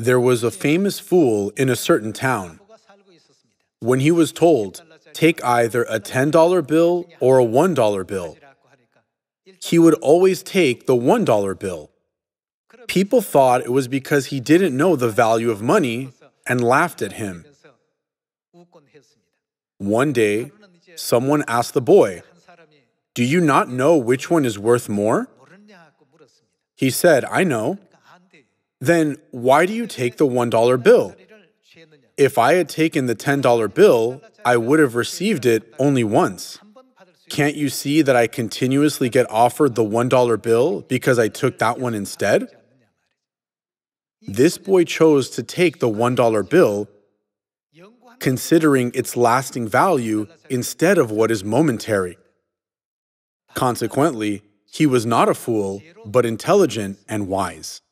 There was a famous fool in a certain town. When he was told, take either a $10 bill or a $1 bill, he would always take the $1 bill. People thought it was because he didn't know the value of money and laughed at him. One day, someone asked the boy, "Do you not know which one is worth more?" He said, "I know." "Then why do you take the $1 bill? If I had taken the $10 bill, I would have received it only once. Can't you see that I continuously get offered the $1 bill because I took that one instead?" This boy chose to take the $1 bill, considering its lasting value instead of what is momentary. Consequently, he was not a fool, but intelligent and wise.